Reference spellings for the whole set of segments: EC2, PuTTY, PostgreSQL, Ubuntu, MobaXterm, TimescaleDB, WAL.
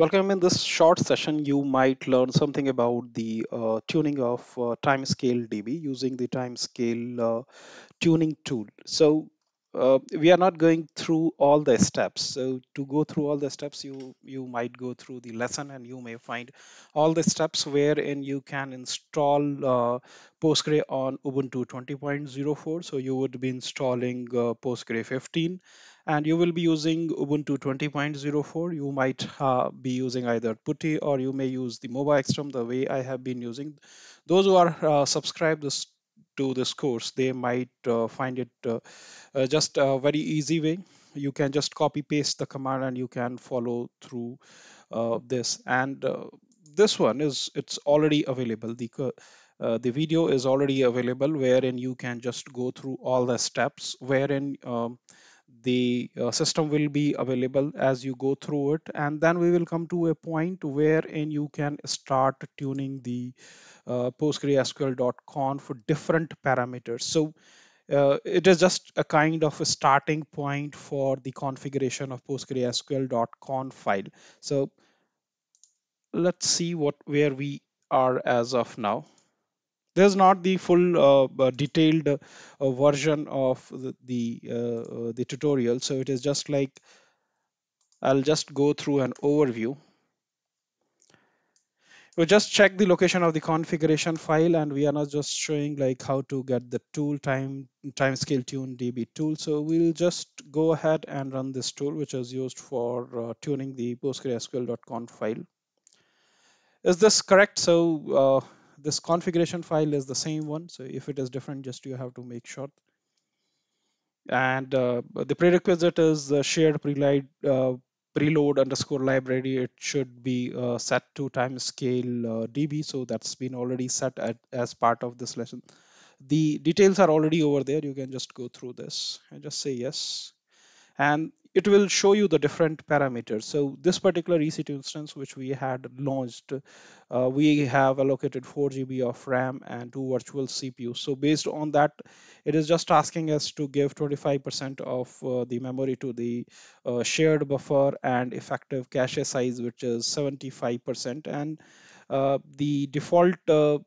Welcome. In this short session, you might learn something about the tuning of TimescaleDB using the timescale tuning tool. So we are not going through all the steps. So to go through all the steps, you might go through the lesson and you may find all the steps wherein you can install Postgre on Ubuntu 20.04. So you would be installing Postgre 15. And you will be using Ubuntu 20.04. You might be using either PuTTY or you may use the MobaXterm the way I have been using. Those who are subscribed to this course, they might find it just a very easy way. You can just copy paste the command and you can follow through this. And this one it's already available. The video is already available wherein you can just go through all the steps wherein the system will be available as you go through it, and then we will come to a point wherein you can start tuning the PostgreSQL.conf for different parameters. So it is just a kind of a starting point for the configuration of PostgreSQL.conf file. So let's see where we are as of now. There's not the full detailed version of the tutorial, so it is just like I'll just go through an overview. We'll just check the location of the configuration file, and we are not just showing like how to get the tool timescale tune DB tool. So we'll just go ahead and run this tool, which is used for tuning the PostgreSQL.conf file. Is this correct? So this configuration file is the same one. So if it is different, just you have to make sure. And the prerequisite is the shared preload _ library. It should be set to timescale DB. So that's been already set as part of this lesson. The details are already over there. You can just go through this and just say yes. And it will show you the different parameters. So this particular EC2 instance which we had launched, we have allocated 4 GB of RAM and 2 virtual CPUs. So based on that, it is just asking us to give 25% of the memory to the shared buffer and effective cache size, which is 75%. And the default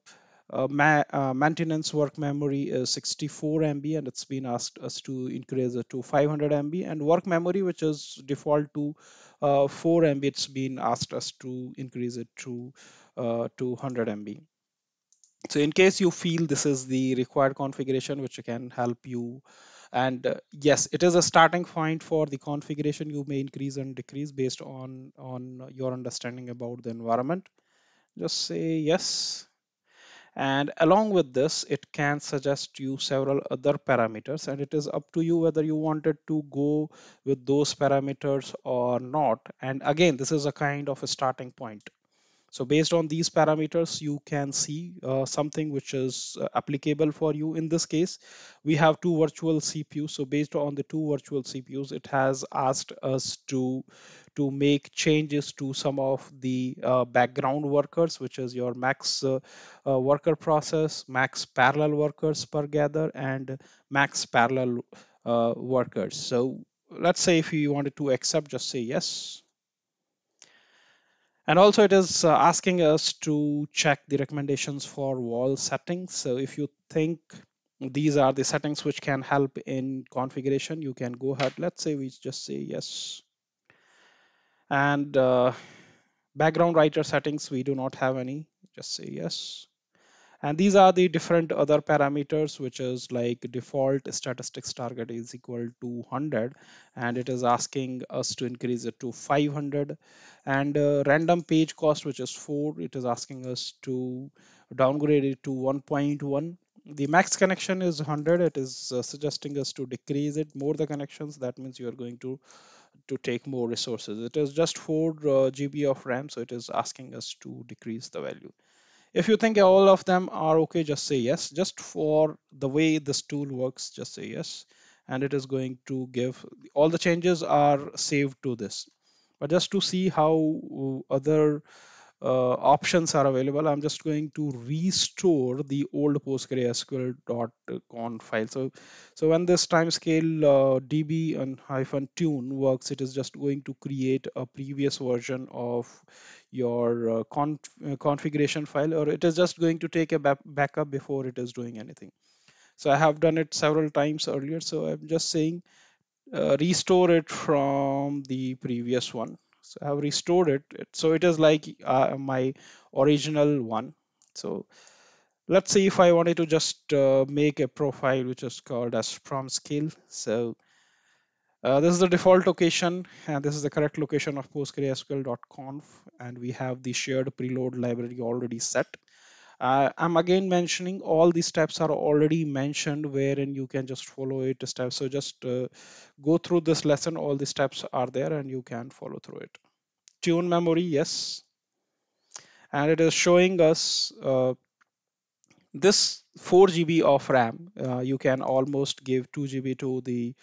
maintenance work memory is 64 MB, and it's been asked us to increase it to 500 MB. And work memory, which is default to 4 MB, it's been asked us to increase it to 200 MB. So in case you feel this is the required configuration, which can help you. And yes, it is a starting point for the configuration. You may increase and decrease based on your understanding about the environment. Just say yes. And along with this, it can suggest you several other parameters, and it is up to you whether you wanted to go with those parameters or not. And again, this is a kind of a starting point. So based on these parameters, you can see something which is applicable for you. In this case, we have 2 virtual CPUs. So based on the 2 virtual CPUs, it has asked us to make changes to some of the background workers, which is your max worker process, max parallel workers per gather, and max parallel workers. So let's say if you wanted to accept, just say yes. And also it is asking us to check the recommendations for WAL settings. So if you think these are the settings which can help in configuration, you can go ahead. Let's say we just say yes. And background writer settings, we do not have any. Just say yes. And these are the different other parameters, which is like default statistics target is equal to 100, and it is asking us to increase it to 500. And random page cost, which is 4, it is asking us to downgrade it to 1.1. The max connection is 100. It is suggesting us to decrease it. More the connections, that means you are going to take more resources. It is just 4 GB of RAM, so it is asking us to decrease the value. If you think all of them are okay, just say yes. Just for the way this tool works, just say yes. And it is going to give all the changes are saved to this. But just to see how other options are available. I'm just going to restore the old PostgreSQL.conf file. So when this timescale DB and -tune works, it is just going to create a previous version of your configuration file, or it is just going to take a backup before it is doing anything. So I have done it several times earlier. So I'm just saying restore it from the previous one. So I have restored it, so it is like my original one. So let's see if I wanted to just make a profile which is called as timescale. So this is the default location, and this is the correct location of PostgreSQL.conf, and we have the shared preload library already set. I'm again mentioning all these steps are already mentioned, wherein you can just follow it step. So just go through this lesson, all the steps are there and you can follow through it. Tune memory, yes. And it is showing us this 4 GB of RAM. You can almost give 2 GB to the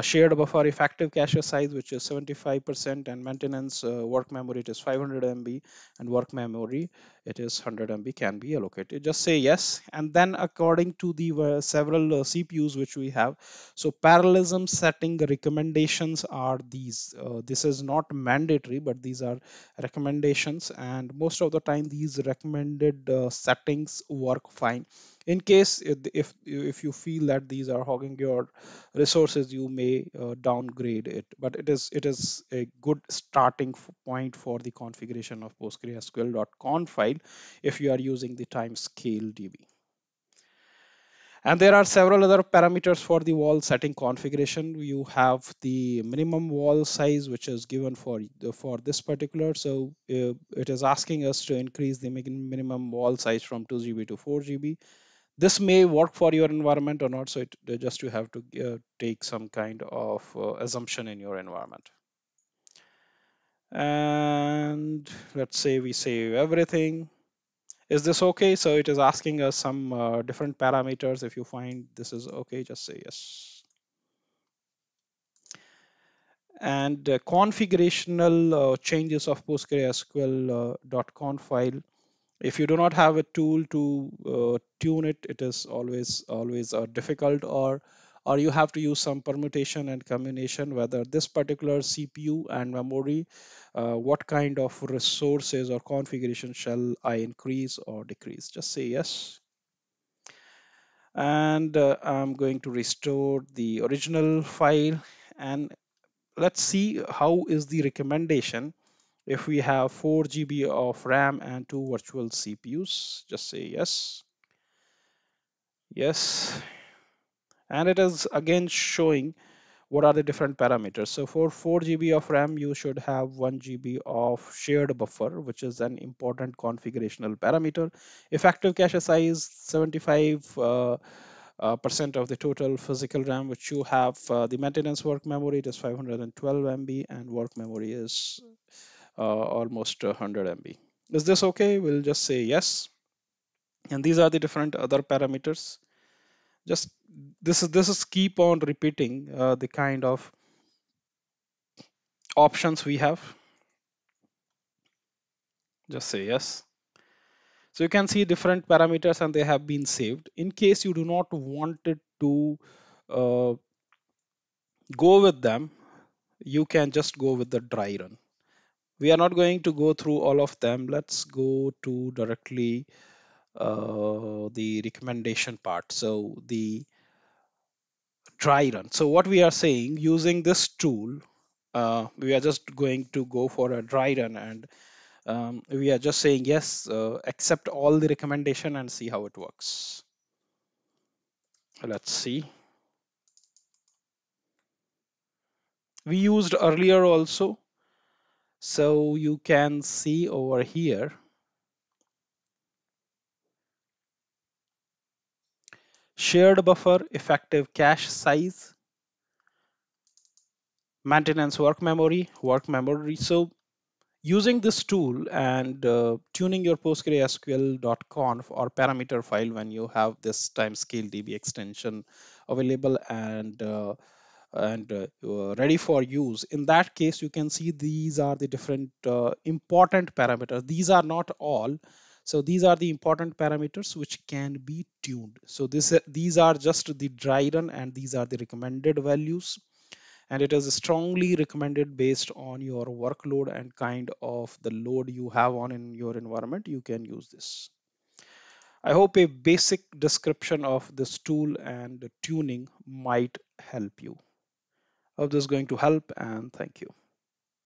shared buffer. Effective cache size, which is 75%, and maintenance work memory, it is 500 MB, and work memory, it is 100 MB can be allocated. Just say yes, and then according to the several CPUs which we have, so parallelism setting recommendations are these. This is not mandatory, but these are recommendations, and most of the time these recommended settings work fine. In case if you feel that these are hogging your resources, you may downgrade it, but it is a good starting point for the configuration of PostgreSQL.conf file if you are using the TimescaleDB. And there are several other parameters for the WAL setting configuration. You have the minimum WAL size, which is given for this particular. So it is asking us to increase the minimum WAL size from 2 GB to 4 GB. This may work for your environment or not, so just you have to take some kind of assumption in your environment. And let's say we save everything. Is this okay? So it is asking us some different parameters. If you find this is okay, just say yes. And configurational changes of PostgreSQL.conf file. If you do not have a tool to tune it, it is always difficult, or you have to use some permutation and combination, whether this particular CPU and memory, what kind of resources or configuration shall I increase or decrease. Just say yes. And I'm going to restore the original file, and let's see how is the recommendation if we have 4 GB of RAM and 2 virtual CPUs. Just say yes. Yes. And it is again showing what are the different parameters. So for 4 GB of RAM, you should have 1 GB of shared buffer, which is an important configurational parameter. Effective cache size, 75% of the total physical RAM which you have. The maintenance work memory, it is 512 MB, and work memory is almost 100 MB. Is this okay? We'll just say yes. And these are the different other parameters. Just this is keep on repeating the kind of options we have. Just say yes. So you can see different parameters, and they have been saved. In case you do not want it to go with them, you can just go with the dry run. We are not going to go through all of them. Let's go to directly the recommendation part. So the dry run. So what we are saying, using this tool, we are just going to go for a dry run, and we are just saying yes, accept all the recommendation and see how it works. Let's see. We used earlier also. So you can see over here. Shared buffer, effective cache size, maintenance work memory. So using this tool and tuning your PostgreSQL.conf or parameter file when you have this timescale DB extension available, and and ready for use. In that case, you can see these are the different important parameters. These are not all. So these are the important parameters which can be tuned. So these are just the dry run, and these are the recommended values. And it is strongly recommended based on your workload and kind of the load you have on in your environment. You can use this. I hope a basic description of this tool and the tuning might help you. Hope this is going to help, and thank you.